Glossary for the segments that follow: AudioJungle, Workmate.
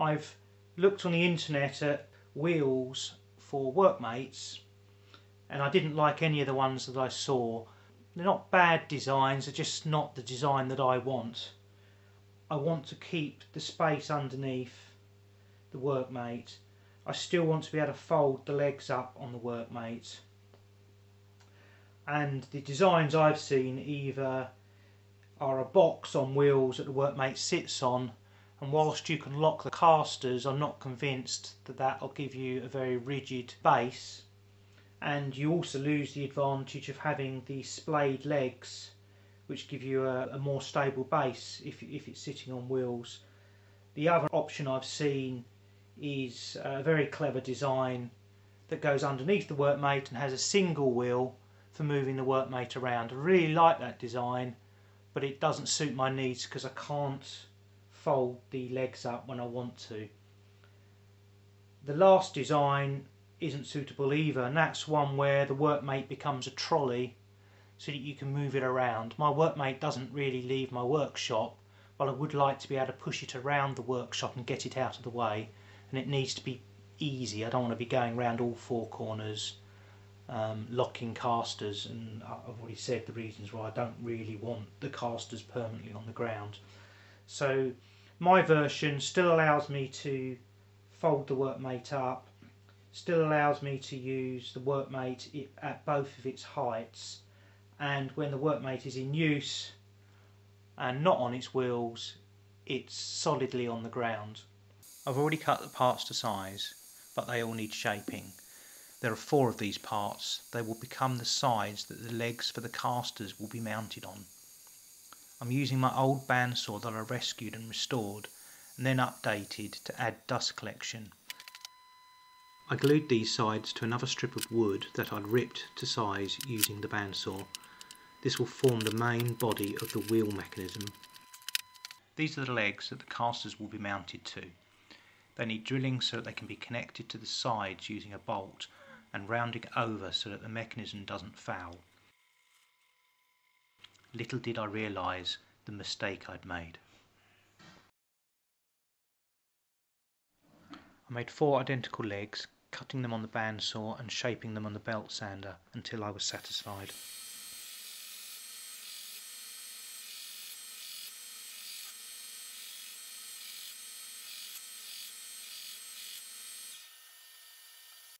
I've looked on the internet at wheels for Workmates and I didn't like any of the ones that I saw. They're not bad designs, they're just not the design that I want. I want to keep the space underneath the Workmate. I still want to be able to fold the legs up on the Workmate. And the designs I've seen either are a box on wheels that the Workmate sits on, and whilst you can lock the casters, I'm not convinced that that will give you a very rigid base, and you also lose the advantage of having the splayed legs, which give you a more stable base if it's sitting on wheels. The other option I've seen is a very clever design that goes underneath the Workmate and has a single wheel for moving the Workmate around. I really like that design, but it doesn't suit my needs because I can't fold the legs up when I want to. The last design isn't suitable either, and that's one where the Workmate becomes a trolley so that you can move it around. My Workmate doesn't really leave my workshop, but I would like to be able to push it around the workshop and get it out of the way, and it needs to be easy. I don't want to be going around all four corners locking casters, and I've already said the reasons why I don't really want the casters permanently on the ground. So my version still allows me to fold the Workmate up, still allows me to use the Workmate at both of its heights, and when the Workmate is in use and not on its wheels, it's solidly on the ground. I've already cut the parts to size, but they all need shaping. There are four of these parts. They will become the sides that the legs for the casters will be mounted on. I'm using my old bandsaw that I rescued and restored, and then updated to add dust collection. I glued these sides to another strip of wood that I'd ripped to size using the bandsaw. This will form the main body of the wheel mechanism. These are the legs that the casters will be mounted to. They need drilling so that they can be connected to the sides using a bolt, and rounding over so that the mechanism doesn't foul. Little did I realise the mistake I'd made. I made four identical legs, cutting them on the bandsaw and shaping them on the belt sander until I was satisfied.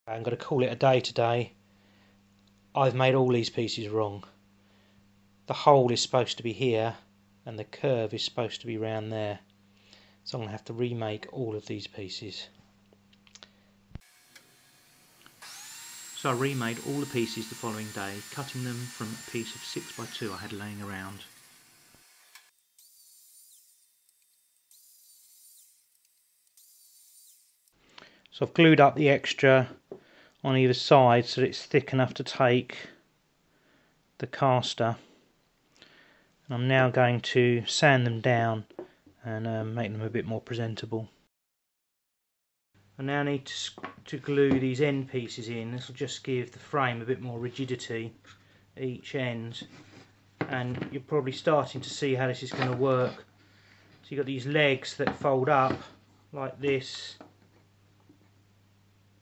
I'm going to call it a day today. I've made all these pieces wrong. The hole is supposed to be here and the curve is supposed to be round there. So I'm going to have to remake all of these pieces. So I remade all the pieces the following day, cutting them from a piece of 6x2 I had laying around. So I've glued up the extra on either side so that it's thick enough to take the caster. And I'm now going to sand them down and make them a bit more presentable. I now need to glue these end pieces in. This will just give the frame a bit more rigidity each end, and you're probably starting to see how this is going to work. So you've got these legs that fold up like this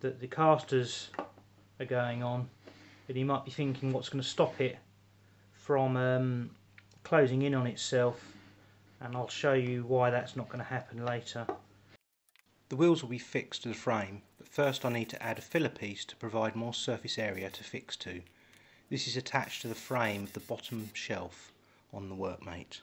that the casters are going on, and you might be thinking what's going to stop it from closing in on itself, and I'll show you why that's not going to happen later. The wheels will be fixed to the frame, but first I need to add a filler piece to provide more surface area to fix to. This is attached to the frame of the bottom shelf on the Workmate.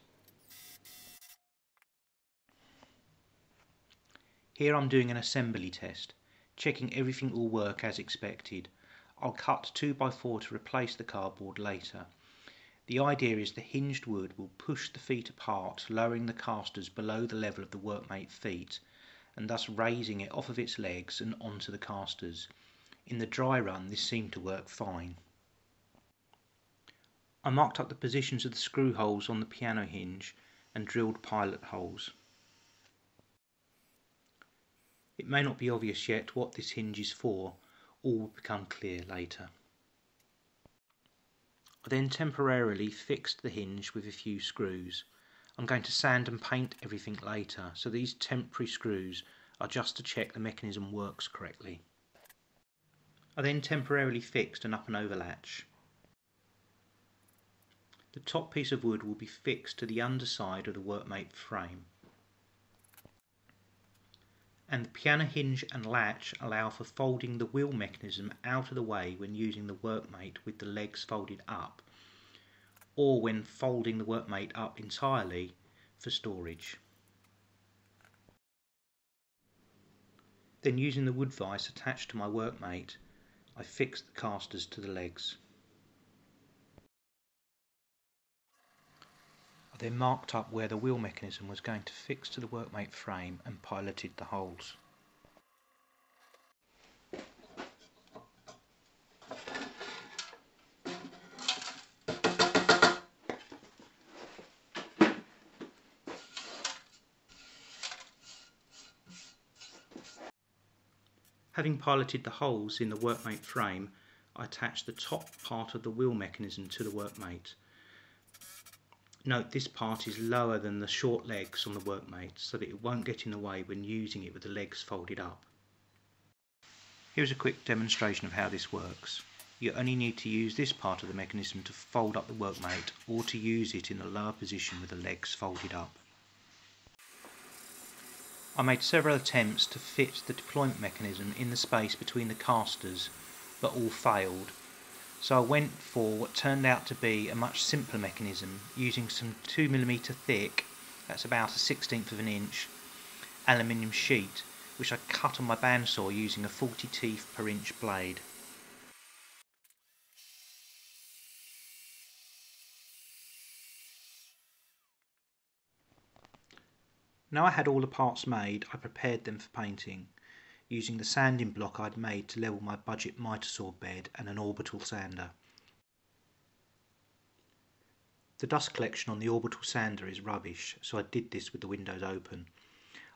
Here I'm doing an assembly test, checking everything will work as expected. I'll cut 2x4 to replace the cardboard later. The idea is the hinged wood will push the feet apart, lowering the casters below the level of the Workmate feet, and thus raising it off of its legs and onto the casters. In the dry run this seemed to work fine. I marked up the positions of the screw holes on the piano hinge and drilled pilot holes. It may not be obvious yet what this hinge is for. All will become clear later. I then temporarily fixed the hinge with a few screws. I'm going to sand and paint everything later, so these temporary screws are just to check the mechanism works correctly. I then temporarily fixed an up and over latch. The top piece of wood will be fixed to the underside of the Workmate frame. And the piano hinge and latch allow for folding the wheel mechanism out of the way when using the Workmate with the legs folded up, or when folding the Workmate up entirely for storage. Then, using the wood vice attached to my Workmate, I fixed the casters to the legs. I then marked up where the wheel mechanism was going to fix to the Workmate frame and piloted the holes. Having piloted the holes in the Workmate frame, I attached the top part of the wheel mechanism to the Workmate. Note this part is lower than the short legs on the Workmate, so that it won't get in the way when using it with the legs folded up. Here's a quick demonstration of how this works. You only need to use this part of the mechanism to fold up the Workmate, or to use it in the lower position with the legs folded up. I made several attempts to fit the deployment mechanism in the space between the casters, but all failed. So I went for what turned out to be a much simpler mechanism, using some 2mm thick, that's about a 1/16 of an inch, aluminium sheet, which I cut on my bandsaw using a 40 teeth per inch blade. Now I had all the parts made, I prepared them for painting, using the sanding block I'd made to level my budget miter saw bed and an orbital sander. The dust collection on the orbital sander is rubbish, so I did this with the windows open.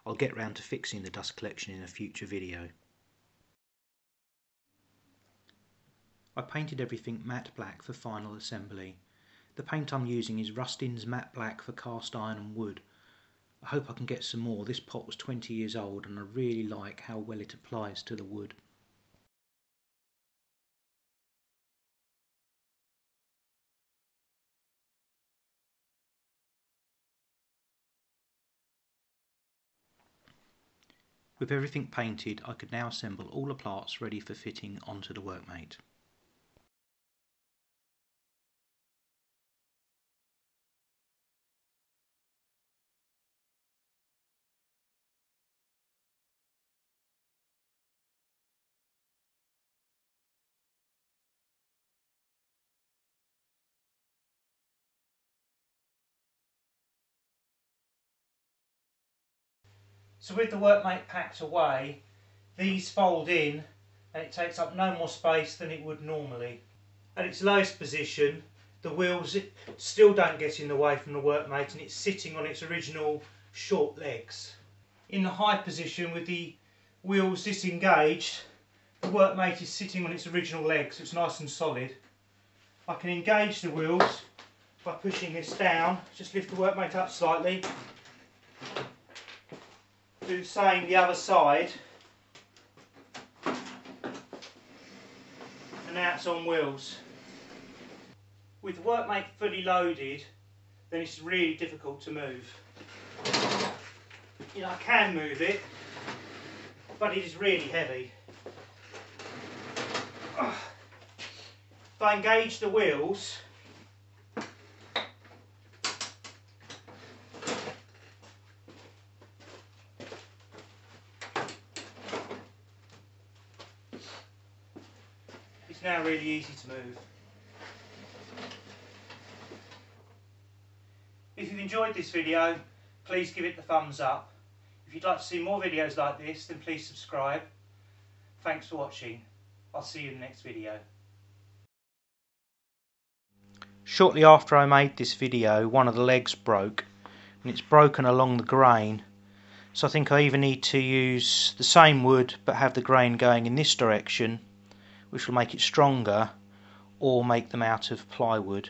I'll get round to fixing the dust collection in a future video. I painted everything matte black for final assembly. The paint I'm using is Rustin's matte black for cast iron and wood. I hope I can get some more. This pot was 20 years old and I really like how well it applies to the wood. With everything painted, I could now assemble all the parts ready for fitting onto the Workmate. So with the Workmate packed away, these fold in and it takes up no more space than it would normally. At its lowest position, the wheels still don't get in the way from the Workmate and it's sitting on its original short legs. In the high position with the wheels disengaged, the Workmate is sitting on its original legs, so it's nice and solid. I can engage the wheels by pushing this down, just lift the Workmate up slightly. Do the same the other side, and now it's on wheels. With the Workmate fully loaded, then it's really difficult to move. You know, I can move it, but it is really heavy. If I engage the wheels, it's now really easy to move. If you've enjoyed this video, please give it the thumbs up. If you'd like to see more videos like this, then please subscribe. Thanks for watching. I'll see you in the next video. Shortly after I made this video, one of the legs broke, and it's broken along the grain. So I think I either need to use the same wood but have the grain going in this direction, which will make it stronger, or make them out of plywood.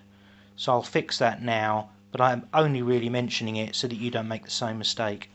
So I'll fix that now, but I'm only really mentioning it so that you don't make the same mistake.